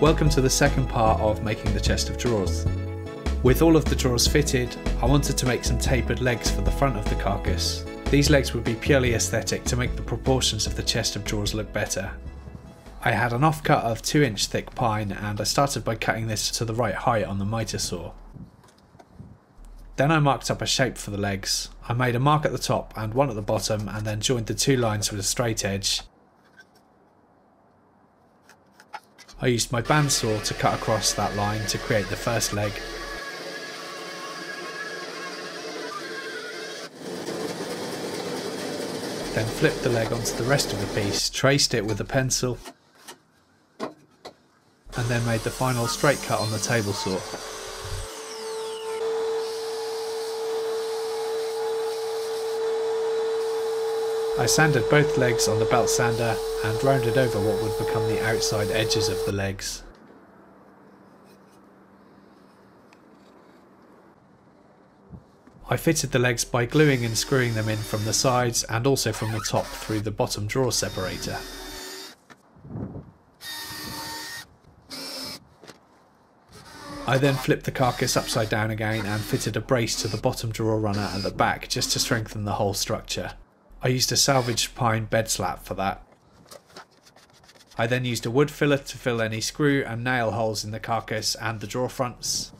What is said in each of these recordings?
Welcome to the second part of making the chest of drawers. With all of the drawers fitted, I wanted to make some tapered legs for the front of the carcass. These legs would be purely aesthetic to make the proportions of the chest of drawers look better. I had an offcut of 2-inch thick pine and I started by cutting this to the right height on the mitre saw. Then I marked up a shape for the legs. I made a mark at the top and one at the bottom and then joined the two lines with a straight edge. I used my bandsaw to cut across that line to create the first leg. Then flipped the leg onto the rest of the piece, traced it with a pencil, and then made the final straight cut on the table saw. I sanded both legs on the belt sander and rounded over what would become the outside edges of the legs. I fitted the legs by gluing and screwing them in from the sides and also from the top through the bottom drawer separator. I then flipped the carcass upside down again and fitted a brace to the bottom drawer runner at the back just to strengthen the whole structure. I used a salvaged pine bed slat for that. I then used a wood filler to fill any screw and nail holes in the carcass and the drawer fronts.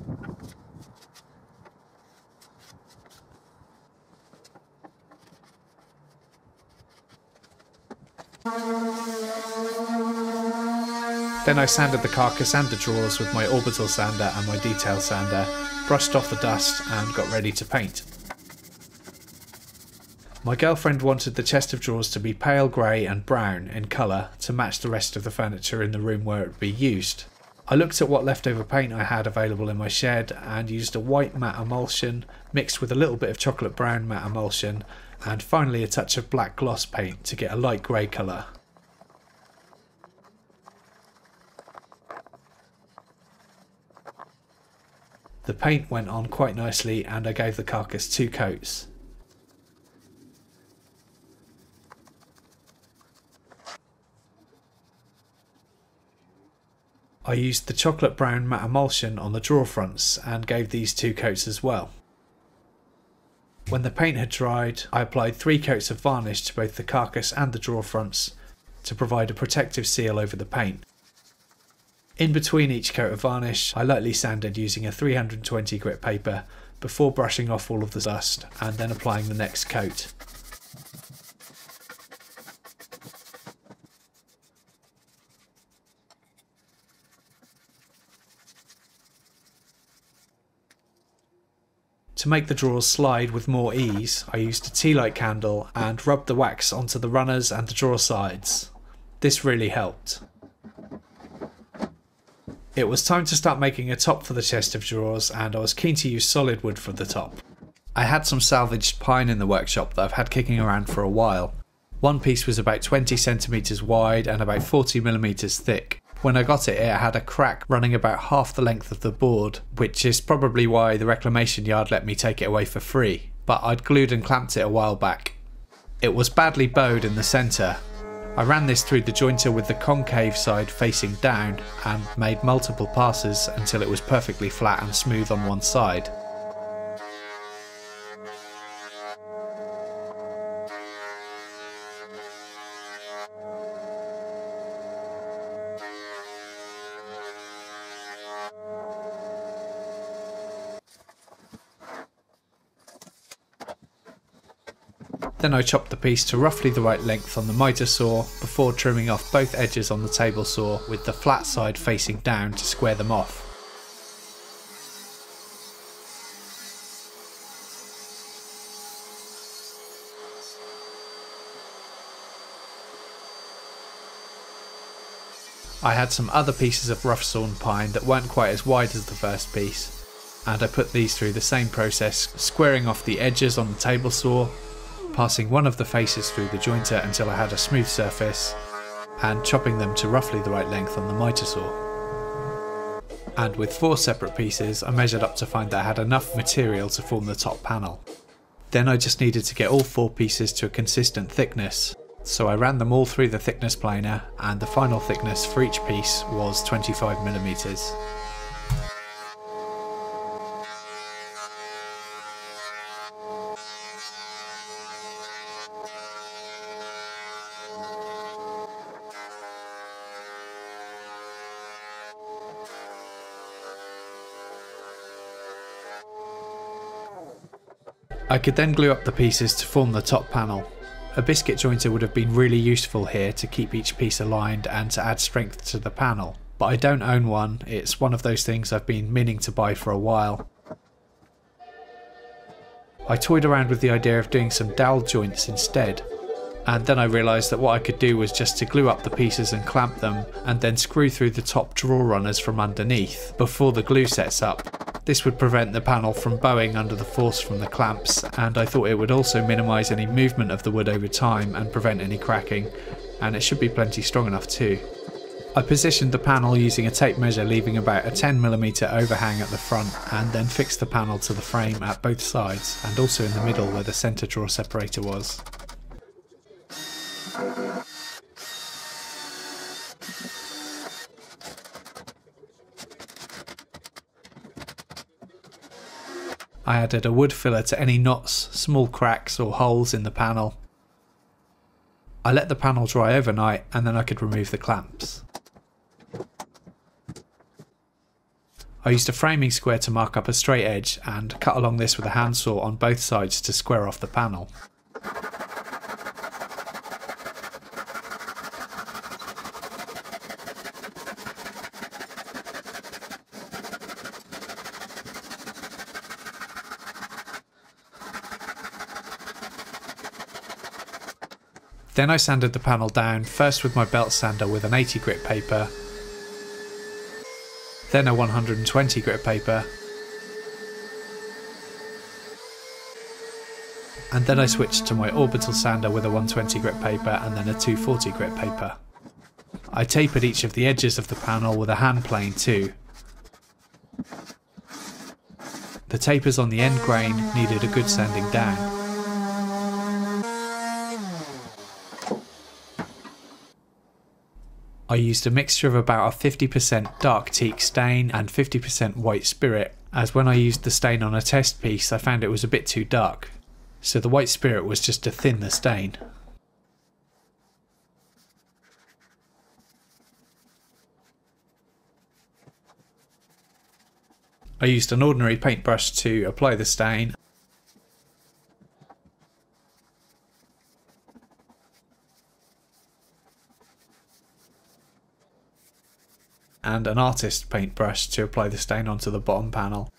Then I sanded the carcass and the drawers with my orbital sander and my detail sander, brushed off the dust and got ready to paint. My girlfriend wanted the chest of drawers to be pale grey and brown in colour to match the rest of the furniture in the room where it would be used. I looked at what leftover paint I had available in my shed and used a white matte emulsion mixed with a little bit of chocolate brown matte emulsion and finally a touch of black gloss paint to get a light grey colour. The paint went on quite nicely and I gave the carcass 2 coats. I used the chocolate brown matte emulsion on the drawer fronts and gave these 2 coats as well. When the paint had dried, I applied 3 coats of varnish to both the carcass and the drawer fronts to provide a protective seal over the paint. In between each coat of varnish, I lightly sanded using a 320 grit paper before brushing off all of the dust and then applying the next coat. To make the drawers slide with more ease, I used a tea light candle and rubbed the wax onto the runners and the drawer sides. This really helped. It was time to start making a top for the chest of drawers and I was keen to use solid wood for the top. I had some salvaged pine in the workshop that I've had kicking around for a while. One piece was about 20 cm wide and about 40 mm thick. When I got it, it had a crack running about half the length of the board, which is probably why the reclamation yard let me take it away for free, but I'd glued and clamped it a while back. It was badly bowed in the centre. I ran this through the jointer with the concave side facing down and made multiple passes until it was perfectly flat and smooth on one side. Then I chopped the piece to roughly the right length on the mitre saw before trimming off both edges on the table saw with the flat side facing down to square them off. I had some other pieces of rough sawn pine that weren't quite as wide as the first piece, and I put these through the same process, squaring off the edges on the table saw, passing one of the faces through the jointer until I had a smooth surface and chopping them to roughly the right length on the mitre saw. And with 4 separate pieces I measured up to find that I had enough material to form the top panel. Then I just needed to get all 4 pieces to a consistent thickness. So I ran them all through the thickness planer, and the final thickness for each piece was 25mm. I could then glue up the pieces to form the top panel. A biscuit jointer would have been really useful here to keep each piece aligned and to add strength to the panel, but I don't own one. It's one of those things I've been meaning to buy for a while. I toyed around with the idea of doing some dowel joints instead, and then I realised that what I could do was just to glue up the pieces and clamp them, and then screw through the top drawer runners from underneath before the glue sets up. This would prevent the panel from bowing under the force from the clamps, and I thought it would also minimise any movement of the wood over time and prevent any cracking, and it should be plenty strong enough too. I positioned the panel using a tape measure, leaving about a 10mm overhang at the front, and then fixed the panel to the frame at both sides and also in the middle where the centre drawer separator was. I added a wood filler to any knots, small cracks or holes in the panel. I let the panel dry overnight, and then I could remove the clamps. I used a framing square to mark up a straight edge, and cut along this with a handsaw on both sides to square off the panel. Then I sanded the panel down, first with my belt sander with an 80 grit paper, then a 120 grit paper, and then I switched to my orbital sander with a 120 grit paper and then a 240 grit paper. I tapered each of the edges of the panel with a hand plane too. The tapers on the end grain needed a good sanding down. I used a mixture of about a 50% dark teak stain and 50% white spirit, as when I used the stain on a test piece I found it was a bit too dark, so the white spirit was just to thin the stain. I used an ordinary paintbrush to apply the stain, and an artist paintbrush to apply the stain onto the bottom panel,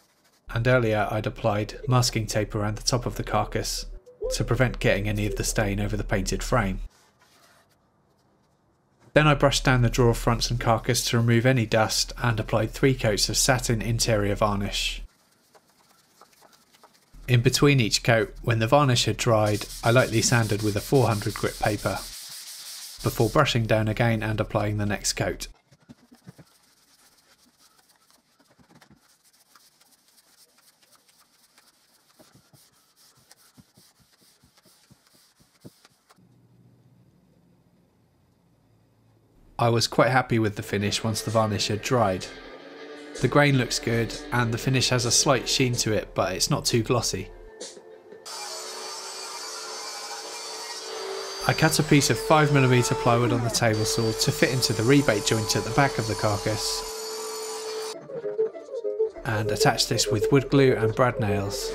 and earlier I'd applied masking tape around the top of the carcass to prevent getting any of the stain over the painted frame. Then I brushed down the drawer fronts and carcass to remove any dust and applied 3 coats of satin interior varnish. In between each coat, when the varnish had dried, I lightly sanded with a 400 grit paper, before brushing down again and applying the next coat. I was quite happy with the finish once the varnish had dried. The grain looks good, and the finish has a slight sheen to it, but it's not too glossy. I cut a piece of 5mm plywood on the table saw to fit into the rebate joint at the back of the carcass, and attached this with wood glue and brad nails.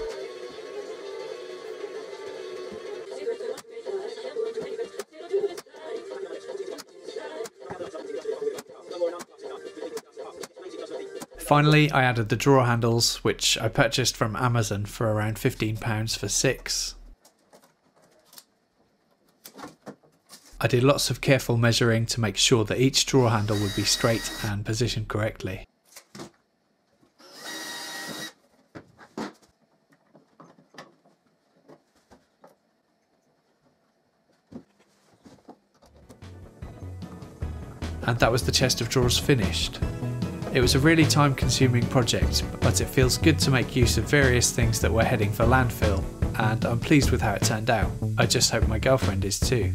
Finally, I added the drawer handles, which I purchased from Amazon for around £15 for 6. I did lots of careful measuring to make sure that each drawer handle would be straight and positioned correctly. And that was the chest of drawers finished. It was a really time-consuming project, but it feels good to make use of various things that were heading for landfill, and I'm pleased with how it turned out. I just hope my girlfriend is too.